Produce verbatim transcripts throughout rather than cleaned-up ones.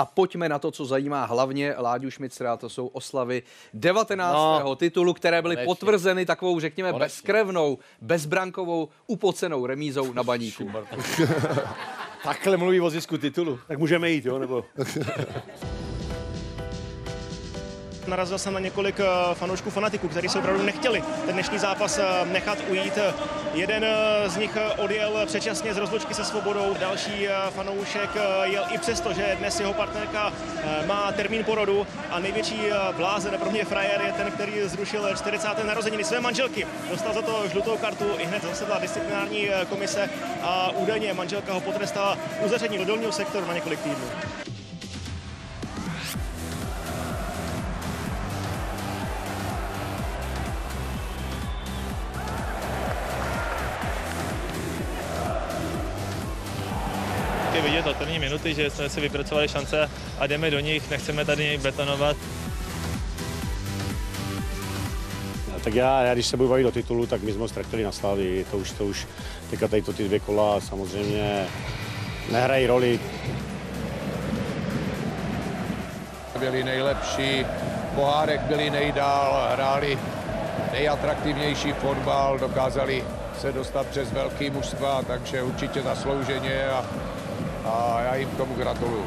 a pojďme na to, co zajímá hlavně Láďu Šmicera, to jsou oslavy devatenáctého No, titulu, které byly konečně potvrzeny takovou, řekněme, konečně bezkrevnou, bezbrankovou, upocenou remízou na Baníku. Takhle mluví o zisku titulu. Tak můžeme jít, jo? Nebo... Narazil jsem na několik fanoušků, fanatiků, kteří se opravdu nechtěli ten dnešní zápas nechat ujít. Jeden z nich odjel předčasně z rozloučky se Svobodou. Další fanoušek jel i přesto, že dnes jeho partnerka má termín porodu. A největší blázen, pro mě frajer, je ten, který zrušil čtyřicáté narozeniny své manželky. Dostal za to žlutou kartu, i hned zasedla disciplinární komise a údajně manželka ho potrestala uzavřením do dolního sektoru na několik týdnů. Vidět od první minuty, že jsme si vypracovali šance a jdeme do nich, nechceme tady betonovat. Tak já, já když se budu bavit o titulu, tak my jsme ho ztratili na Slavii. To už, to už, teďka tady to ty dvě kola samozřejmě nehrají roli. Byli nejlepší, pohárek byli nejdál, hráli nejatraktivnější fotbal, dokázali se dostat přes velký mužstva, takže určitě zaslouženě a, a já jim k tomu gratuluju.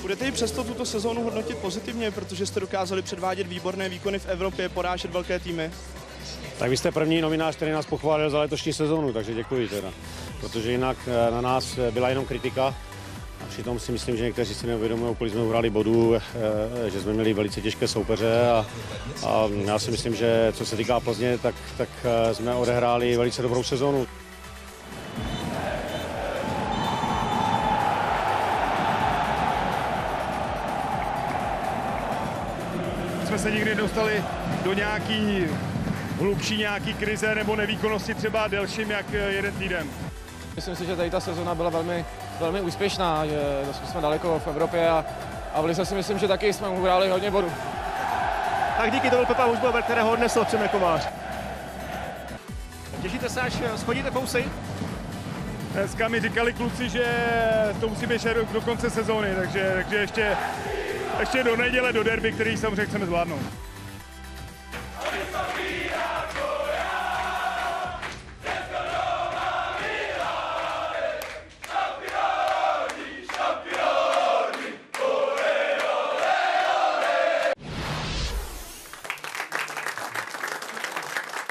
Budete i přesto tuto sezónu hodnotit pozitivně, protože jste dokázali předvádět výborné výkony v Evropě, porážet velké týmy? Tak vy jste první novinář, který nás pochválil za letošní sezónu, takže děkuji teda. Protože jinak na nás byla jenom kritika. A přitom si myslím, že někteří si neuvědomují, kolik jsme uhrali bodů, že jsme měli velice těžké soupeře a, a já si myslím, že co se týká Plzně, tak, tak jsme odehráli velice dobrou sezónu. Jsme se nikdy dostali do nějaký hlubší nějaký krize nebo nevýkonnosti třeba delším jak jeden týden. Myslím si, že tady ta sezóna byla velmi, velmi úspěšná, že jsme daleko v Evropě a, a v Lize si myslím, že taky jsme uhráli hodně bodů. Tak díky, to byl Pepa Hušbauer, kterého odnesl Přemekovář. Těšíte se, až schodíte kousy? Dneska mi říkali kluci, že to musí být do konce sezóny, takže, takže ještě, ještě do neděle, do derby, který samozřejmě chceme zvládnout.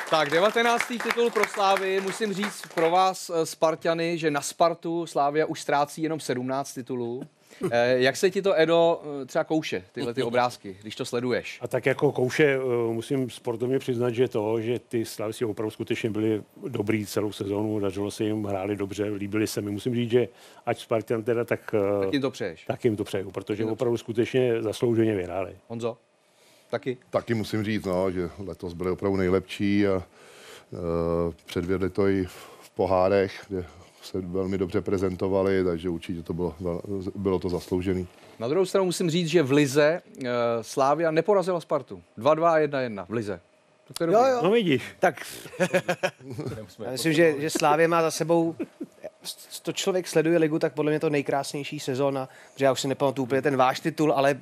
Tak devatenáctý titul pro Slávii. Musím říct pro vás, Sparťany, že na Spartu Slávia už ztrácí jenom sedmnáct titulů. Jak se ti to, Edo, třeba kouše, tyhle ty obrázky, když to sleduješ? A tak jako kouše, musím sportovně přiznat, že to, že ty Slávy si opravdu skutečně byli dobrý celou sezónu, dařilo se jim, hráli dobře, líbili se mi. Musím říct, že ať Spartan teda, tak... Tak jim to přeješ. Tak jim to přeju, protože to opravdu skutečně zaslouženě vyhráli. Honzo? Taky? Taky musím říct, no, že letos byli opravdu nejlepší a e, předvedli to i v pohárech, kde se velmi dobře prezentovali, takže určitě to bylo, bylo to zasloužené. Na druhou stranu musím říct, že v Lize e, Slávia neporazila Spartu. dva dva a jedna jedna v Lize. Jo, jo. No vidíš. Tak. Já myslím, že, že Slávia má za sebou... To člověk sleduje ligu, tak podle mě to nejkrásnější sezóna, protože já už si nepamatuju úplně ten váš titul, ale,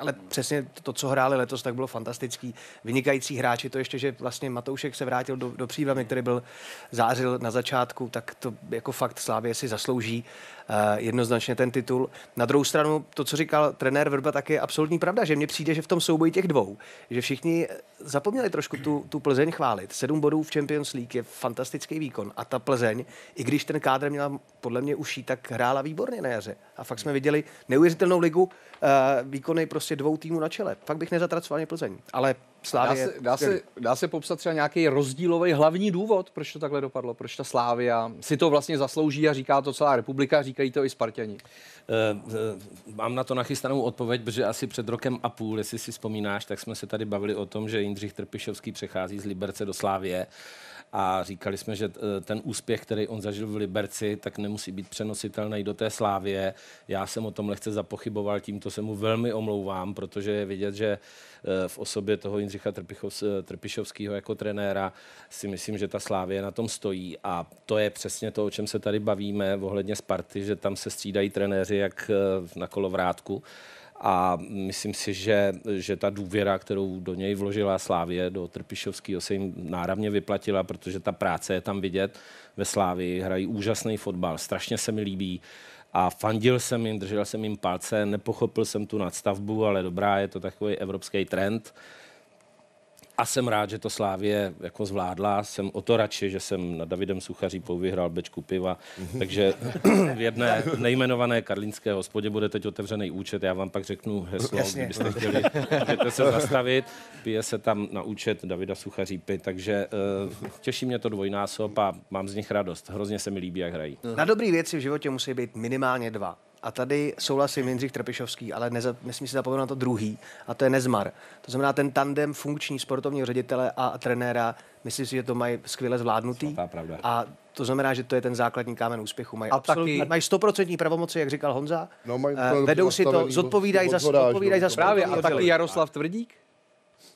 ale přesně to, co hráli letos, tak bylo fantastický. Vynikající hráči, to ještě, že vlastně Matoušek se vrátil do, do Příbramy, který byl zářil na začátku, tak to jako fakt Slávie si zaslouží uh, jednoznačně ten titul. Na druhou stranu to, co říkal trenér Vrba, tak je absolutní pravda, že mně přijde, že v tom souboji těch dvou, že všichni zapomněli trošku tu, tu Plzeň chválit. Sedm bodů v Champions League je fantastický výkon a ta Plzeň, i když ten kádr měl podle mě uší, tak hrála výborně na jaře. A fakt jsme viděli neuvěřitelnou ligu, uh, výkony prostě dvou týmů na čele. Fakt bych nezatracoval ani Plzeň. Ale Slávie... Dá se, dá, se, dá se popsat třeba nějaký rozdílový hlavní důvod, proč to takhle dopadlo, proč ta Slávia si to vlastně zaslouží a říká to celá republika, říkají to i Sparťani. Uh, mám na to nachystanou odpověď, protože asi před rokem a půl, jestli si vzpomínáš, tak jsme se tady bavili o tom, že Jindřich Trpišovský přechází z Liberce do Slávie. a říkali jsme, že ten úspěch, který on zažil v Liberci, tak nemusí být přenositelný do té Slávie. Já jsem o tom lehce zapochyboval, tímto se mu velmi omlouvám, protože je vidět, že v osobě toho Jindřicha Trpišovského jako trenéra si myslím, že ta Slávie na tom stojí. A to je přesně to, o čem se tady bavíme ohledně Sparty, že tam se střídají trenéři jak na kolovrátku. A myslím si, že, že ta důvěra, kterou do něj vložila Slávie, do Trpišovského, se jim náramně vyplatila, protože ta práce je tam vidět. Ve Slávii hrají úžasný fotbal, strašně se mi líbí. A fandil jsem jim, držel jsem jim palce, nepochopil jsem tu nadstavbu, ale dobrá, je to takový evropský trend. A jsem rád, že to Slávie jako zvládla. Jsem o to radši, že jsem nad Davidem Suchařípou vyhrál bečku piva. Takže v jedné nejmenované karlínské hospodě bude teď otevřený účet. Já vám pak řeknu heslo, kdybyste chtěli, můžete se zastavit. Pije se tam na účet Davida Suchařípy, takže uh, těší mě to dvojnásob a mám z nich radost. Hrozně se mi líbí, jak hrají. Na dobrý věci v životě musí být minimálně dva. A tady souhlasím Jindřich Trpišovský, ale neza, nesmí si zapomenout na to druhý, a to je Nezmar. To znamená ten tandem funkční sportovního ředitele a trenéra, myslím si, že to mají skvěle zvládnutý. A to znamená, že to je ten základní kámen úspěchu. Mají absolutní, mají stoprocentní pravomoci, jak říkal Honza, no, mají, uh, vedou si to, zodpovídají za zodpovídají za správě. A taky Jaroslav Tvrdík?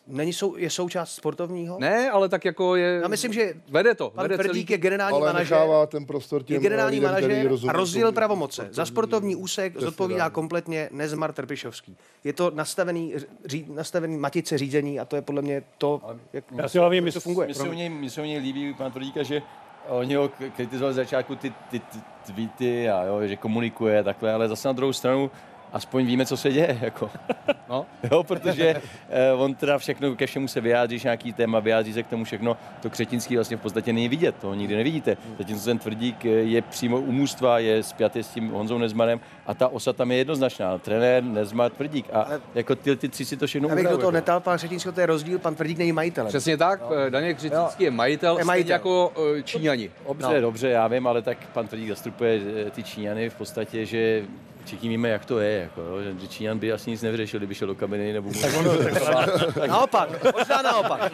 Není sou, je součást sportovního? Ne, ale tak jako je... Já myslím, že vede to. Pan vede Tvrdík celý... je generální manažer. Ale ten prostor těm generální manažer a rozdělil pravomoce. Sportovní... Za sportovní úsek přesně zodpovídá dám. Kompletně Nezmar Trpišovský. Je to nastavený, ří, nastavený matice řízení a to je podle mě to, ale... jak já si hlavně, to funguje. Mně se o něj líbí pana Tvrdíka, že oni ho kritizovali z začátku ty, ty, ty tweety a jo, že komunikuje takhle, ale zase na druhou stranu aspoň víme, co se děje, jako. No. Jo, protože eh, on teda všechno, ke všemu se vyjádří, nějaký téma, vyjádří se k tomu všechno, to Křetinský vlastně v podstatě není vidět, toho nikdy nevidíte. Zatímco ten Tvrdík je přímo u můstva, je spjatý s tím Honzou Nezmarem a ta osa tam je jednoznačná, trenér, Nezmar, Tvrdík a ale jako ty, ty tři si to všechno udělají. Abych do toho netal, pan Křetinský, to je rozdíl, pan Tvrdík není majitel. Přesně tak, no. Daniel Křetinský je majitel, je majitel. Jako Číňani. Dobře, no. dobře, já vím, ale tak pan Tvrdík zastupuje ty Číňany v podstatě, že všichni víme, jak to je, jako, že Číňan by asi nic nevyřešil, kdyby šel do kabiny nebo... Tak ono, tak naopak, možná naopak.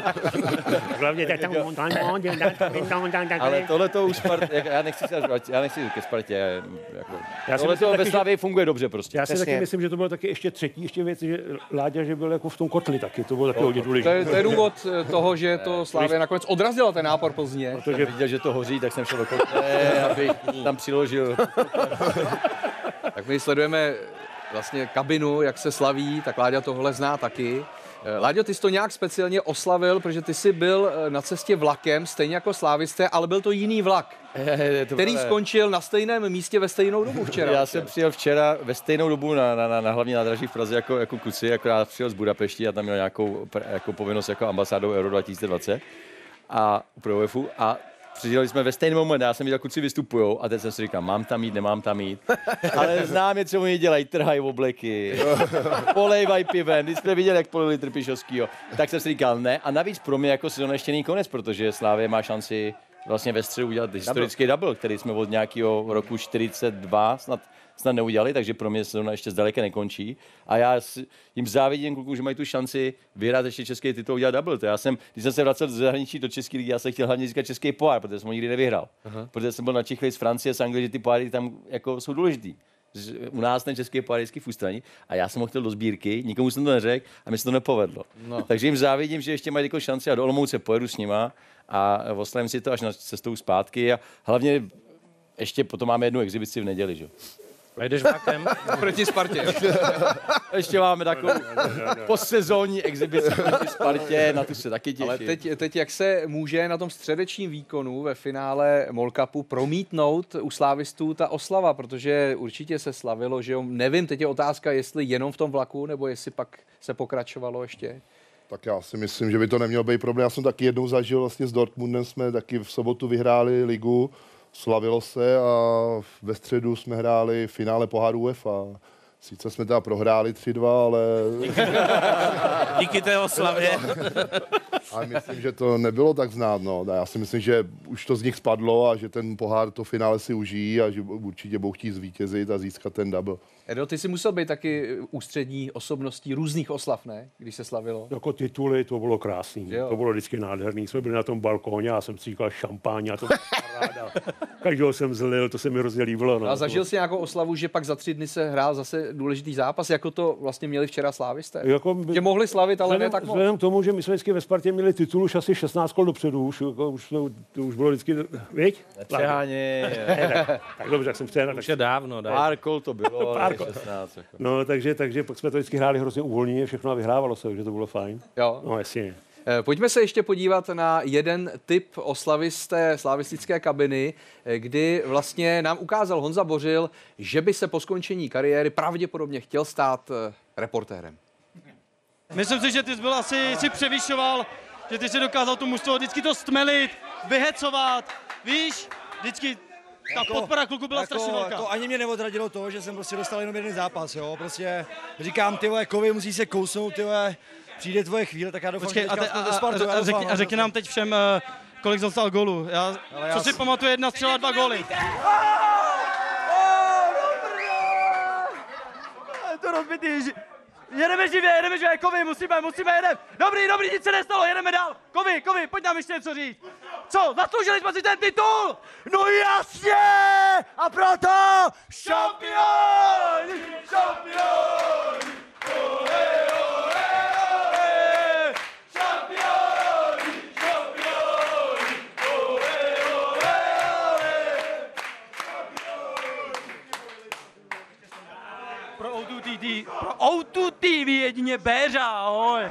Ale tohle to už Spartě, já nechci se já nechci ke Spartě, jako, tohle to ve Slavii funguje dobře prostě. Já si taky myslím, že to bylo taky ještě třetí ještě věc, že Láďa, že byl jako v tom kotli taky, to bylo taky hodně důležité. To je důvod toho, že to Slavie nakonec odrazila ten nápor Plzně. Protože viděl, že to hoří, tak jsem šel do kotle, aby tam přiložil. Tak my sledujeme vlastně kabinu, jak se slaví, tak Láďa tohle zná taky. Láďo, ty jsi to nějak speciálně oslavil, protože ty jsi byl na cestě vlakem, stejně jako slávisté, ale byl to jiný vlak, který skončil na stejném místě ve stejnou dobu včera. Já jsem přijel včera ve stejnou dobu na, na, na, na hlavní nádraží v Praze jako, jako kuci, jako já přijel z Budapešti a tam měl nějakou jako povinnost jako ambasádou Euro dva tisíce dvacet a pro UEFA a přidělali jsme ve stejném moment, já jsem viděl, kluci vystupují a teď jsem si říkal, mám tam jít, nemám tam jít. Ale znám je, co oni dělají, trhají obleky, polejvají pivem, když jsme viděli, jak polili Trpišovskýho. Tak jsem si říkal, ne. A navíc pro mě jako sezoneštěný konec, protože Slávie má šanci vlastně ve středu udělat historický double, který jsme od nějakého roku čtyřicet dva snad, snad neudělali, takže pro mě sezona ještě zdaleka nekončí. A já jim závidím klukům, že mají tu šanci vyhrát ještě český titul, udělat double. To já jsem, když jsem se vracel z zahraničí do České ligy, já jsem chtěl hlavně získat český pohár, protože jsem ho nikdy nevyhrál. Aha. Protože jsem byl na Čichlej z Francie, z Anglie, že ty poháry tam jako jsou důležitý. U nás ten český pohár je v ústraní a já jsem ho chtěl do sbírky, nikomu jsem to neřekl a mi se to nepovedlo. No. Takže jim závidím, že ještě mají jako šanci a do Olomouce pojedu s nima a oslavím si to až na cestou zpátky a hlavně ještě potom máme jednu exibici v neděli, že? A jdeš vlakem? Proti Spartě. Ještě máme takovou posezónní exibici proti Spartě, na tu se taky těším. Ale teď, teď jak se může na tom středečním výkonu ve finále M O L Cupu promítnout u slávistů ta oslava, protože určitě se slavilo, že jo, nevím, teď je otázka, jestli jenom v tom vlaku, nebo jestli pak se pokračovalo ještě. Tak já si myslím, že by to nemělo být problém. Já jsem taky jednou zažil, vlastně s Dortmundem jsme taky v sobotu vyhráli ligu, slavilo se a ve středu jsme hráli finále poháru UEFA. Sice jsme teda prohráli tři dva, ale... Díky té oslavě. Ale myslím, že to nebylo tak znát. No. Já si myslím, že už to z nich spadlo a že ten pohár to finále si užijí a že určitě budou chtít zvítězit a získat ten double. Edo, ty jsi musel být taky ústřední osobností různých oslav, ne? Když se slavilo. Jako tituly, to bylo krásný. Jo. To bylo vždycky nádherný. Jsme byli na tom balkóně a jsem si říkal šampáň a to byla paráda. Každého jsem zlil, to se mi hrozně líbilo. No. A zažil jsi nějakou oslavu, že pak za tři dny se hrál zase důležitý zápas, jako to vlastně měli včera slávisté? Jako by... Tě mohli slavit, ale vzhledem, ne tak moc. Vzhledem k tomu, že my jsme vždycky ve Spartě měli titul už asi šestnáct kol dopředu, už, jako, už, to, to už bylo vždycky, viď? Přeháně. Tak, tak dobře, jak jsem přeháněl. Už je dávno. Pár kol to bylo. šestnáct, jako. No, takže, takže pak jsme to vždycky hráli hrozně uvolněně, všechno a vyhrávalo se, takže to bylo fajn. Jo. No, jasně. Pojďme se ještě podívat na jeden typ oslavy z té slavistické kabiny, kdy vlastně nám ukázal Honza Bořil, že by se po skončení kariéry pravděpodobně chtěl stát reportérem. Myslím si, že ty jsi byl asi, si převyšoval, že ty jsi dokázal tu mužstvo vždycky to stmelit, vyhecovat, víš, vždycky... Ta jako, podpora kluku byla jako, strašně velká. To ani mě neodradilo to, že jsem prostě dostal jenom jeden zápas, jo. Prostě říkám, ty vole, Kovy musí se kousnout, ty vole, přijde tvoje chvíle, tak já doufám, že a řekni nám teď všem, kolik dostal gólů. Já, já co si pamatuju, jedna střela, dva góly. Je to rozbitý. Jedeme živě, jedeme živě, Kovy, musíme, musíme, jedeme. Dobrý, dobrý, nic se nestalo, jedeme dál. Kovy, Kovy, pojď nám ještě něco říct. Co, zasloužili jsme si ten titul? No jasně! A proto šampion! Šampion! Ole, ole, ole! Šampion! Šampion! Ole, ole, ole! Pro O dva T V jedině Béřa, ahoj!